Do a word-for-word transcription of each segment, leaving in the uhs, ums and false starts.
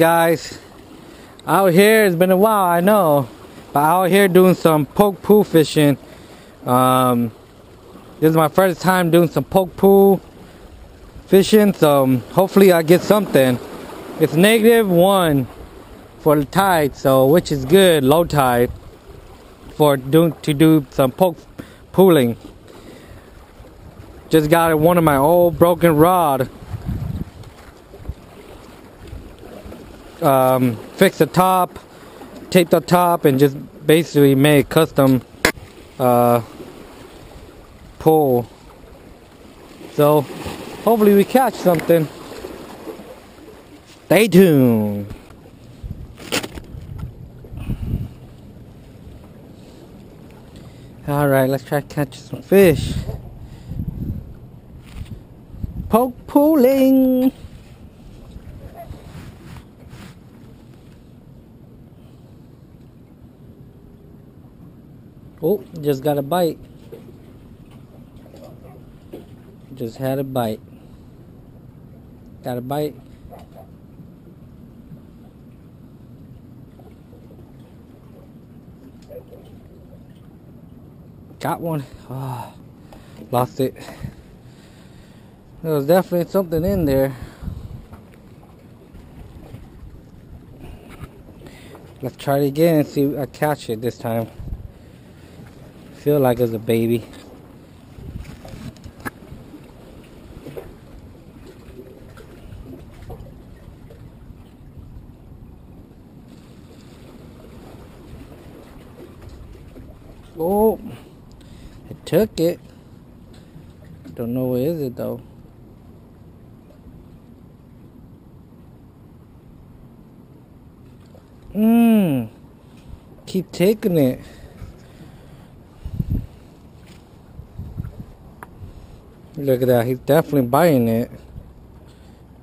guys. Out here, it's been a while, I know, but out here doing some poke pool fishing. Um, this is my first time doing some poke pool fishing, so hopefully I get something. It's negative one for the tide, so which is good, low tide, for doing to do some poke pooling. Just got one of my old broken rod. Um, fix the top, tape the top, and just basically made custom uh, pull. So hopefully we catch something. Stay tuned. Alright, let's try to catch some fish. Poke pooling. Oh, just got a bite. Just had a bite. Got a bite. Got one. Oh, lost it. There was definitely something in there. Let's try it again and see if I catch it this time. Feel like it's a baby. Oh, it took it. Don't know where is it though. Mmm. Keep taking it. Look at that, he's definitely biting it.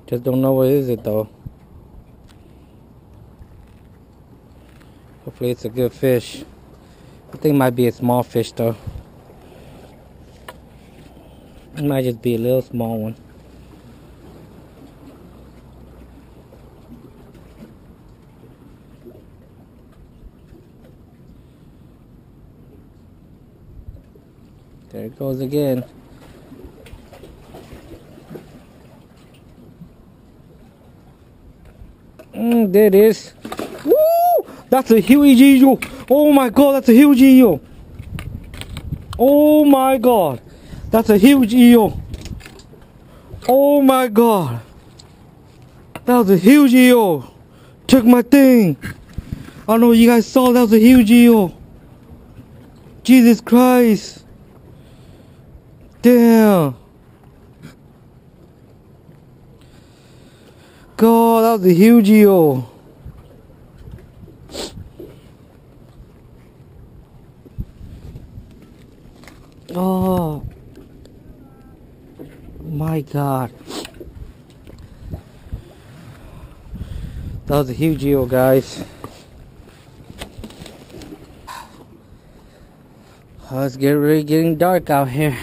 Just don't know what is it though. Hopefully it's a good fish. I think it might be a small fish though. It might just be a little small one. There it goes again. Mm, there it is. Woo! That's a huge eel. Oh my god, that's a huge eel. Oh my god. That's a huge eel. Oh my god. That was a huge eel. Took my thing. I don't know what you guys saw. That was a huge eel. Jesus Christ. Damn. God, that was a huge eel. Oh my god. That was a huge eel, guys. Oh, it's getting really getting dark out here.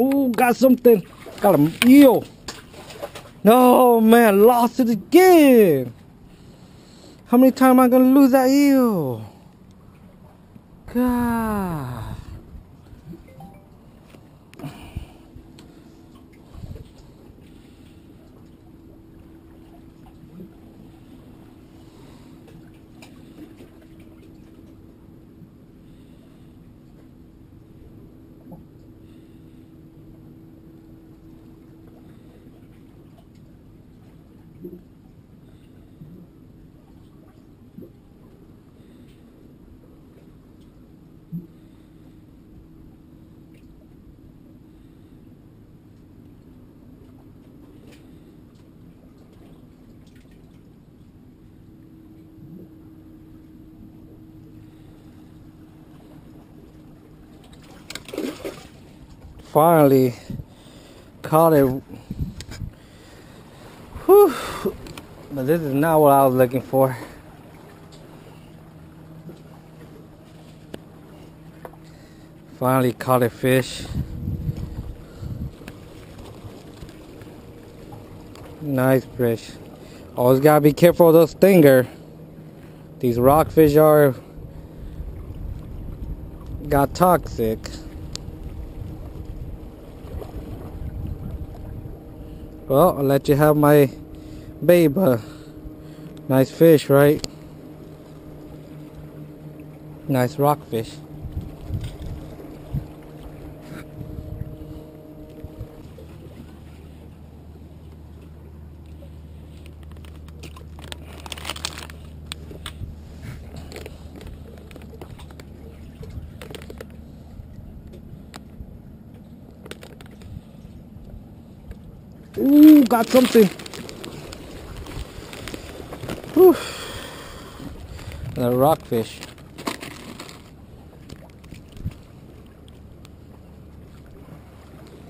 Oh, got something. Got an eel. No, man, lost it again. How many times am I going to lose that eel? God. finally caught it. Whew. But this is not what I was looking for. Finally caught a fish. Nice fish. Always gotta be careful of those stinger. These rockfish are got toxic. Well, I'll let you have my baby. Nice fish, right? Nice rockfish. Ooh, got something. Whew. And a rockfish.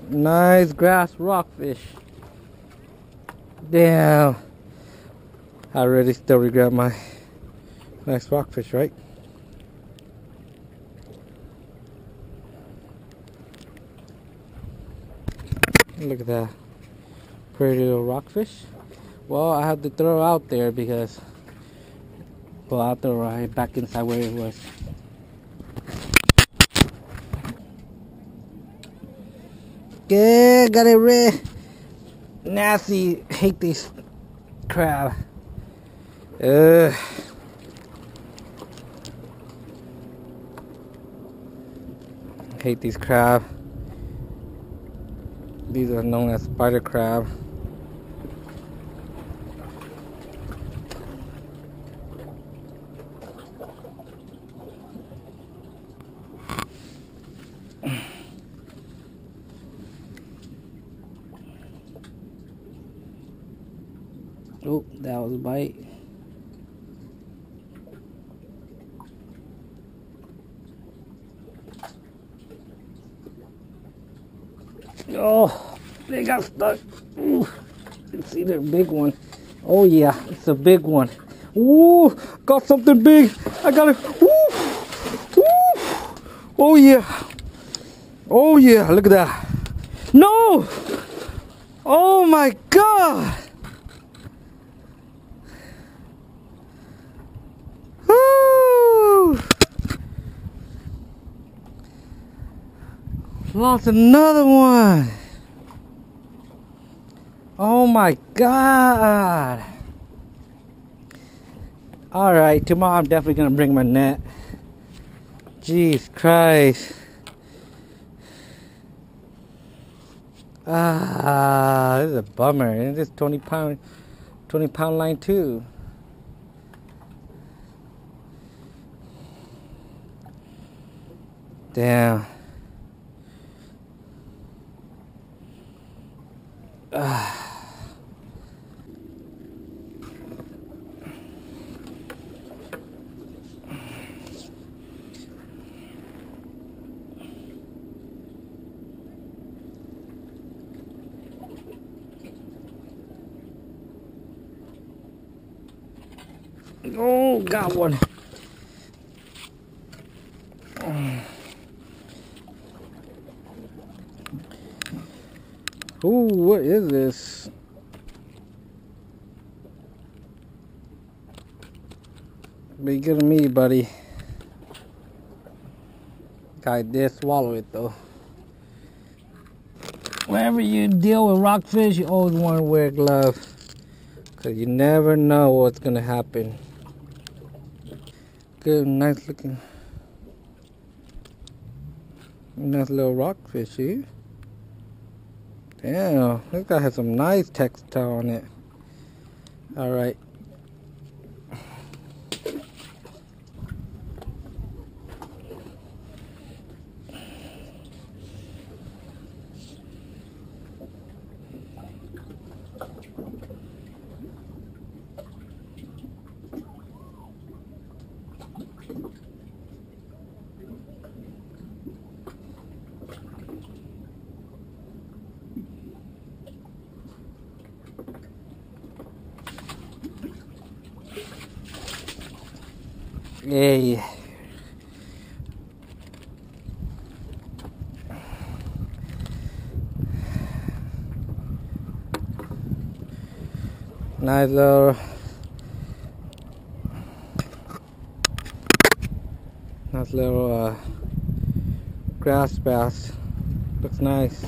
Nice grass rockfish. Damn. I really still regret my next rockfish, right? Look at that. Pretty little rockfish. Well, I have to throw out there because, well, I'll throw right back inside where it was. Yeah, got it red. Nasty. Hate this crab. Ugh. Hate these crab. These are known as spider crab. Oh, that was a bite. Oh, they got stuck. Ooh, you see their big one. Oh yeah, it's a big one. Ooh, got something big. I got it. Ooh, ooh. Oh yeah. Oh yeah, look at that. No. Oh my God. Lost another one. Oh my God. All right, tomorrow I'm definitely gonna bring my net. Jesus Christ. Ah, this is a bummer. And this twenty pound line too. Damn. Uh, oh, got one. Ooh, what is this? Be good to me, buddy. I did swallow it though. Whenever you deal with rockfish, you always want to wear gloves, cause you never know what's gonna happen. Good, nice looking, nice little rockfish here. Damn, this guy has some nice textile on it. All right. Yay. Nice little nice little uh, grass bass. Looks nice.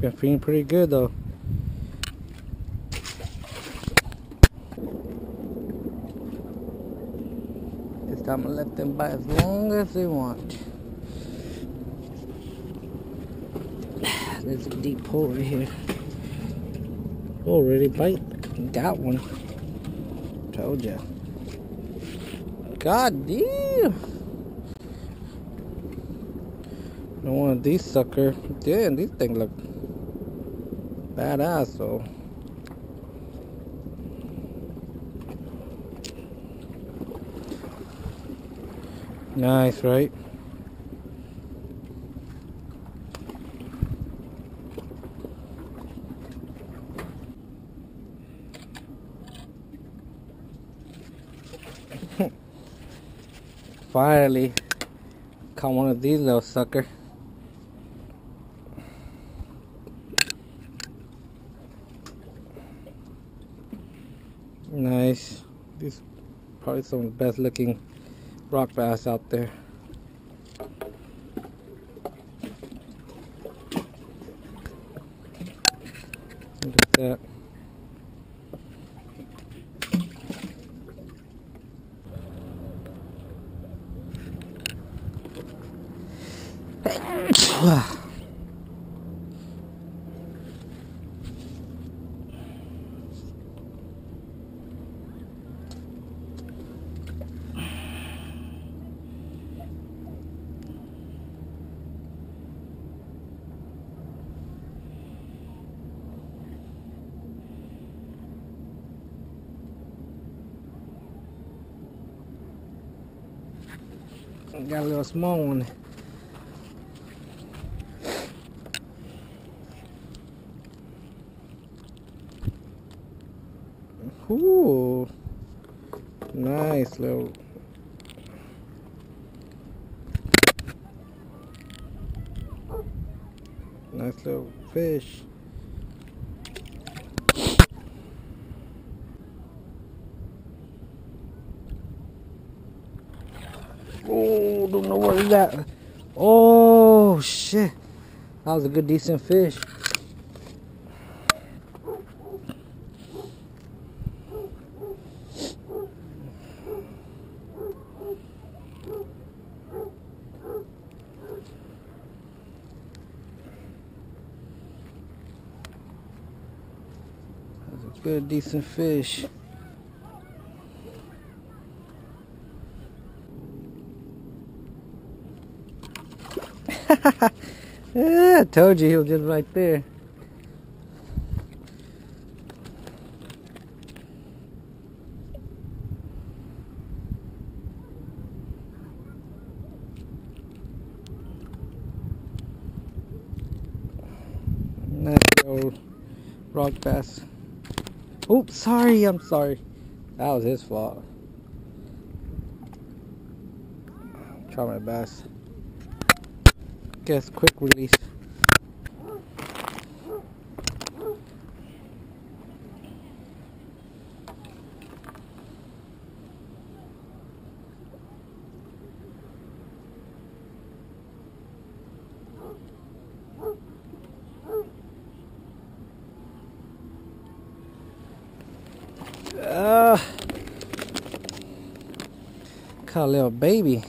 Been feeling pretty good though. This time I'll let them bite as long as they want. There's a deep hole right here. Already bite. Got one. Told ya. God damn. No one of these sucker. Damn, these things look badass though. Nice, right? Finally caught one of these little sucker. Nice. These are probably some of the best looking rock bass out there. Look at that. Got a little small one. Ooh, nice little. Nice little fish. Oh, don't know what is that. Oh shit, that was a good decent fish. That was a good decent fish. Yeah, I told you he was just right there. Nice old rock bass. Oops, sorry, I'm sorry. That was his fault. Try my best. Guess quick release. Uh, caught a little baby.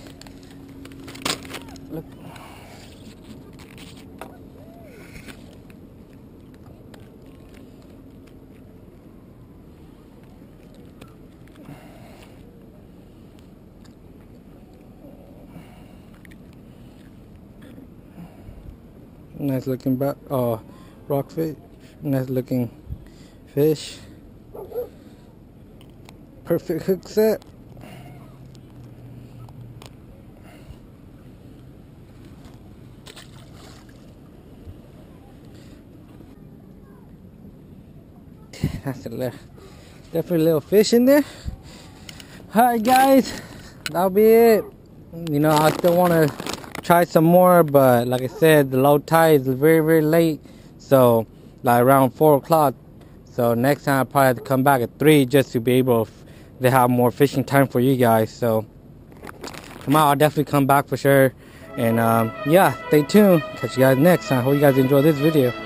Nice looking back, oh, rockfish. Nice looking fish. Perfect hook set. That's a Definitely a little fish in there. Alright guys, that'll be it. You know, I still want to try some more, but like I said, the low tide is very very late, so like around four o'clock. So next time I probably have to come back at three just to be able to have more fishing time for you guys. So tomorrow I'll definitely come back for sure. And um, yeah, stay tuned. Catch you guys next time. Hope you guys enjoy this video.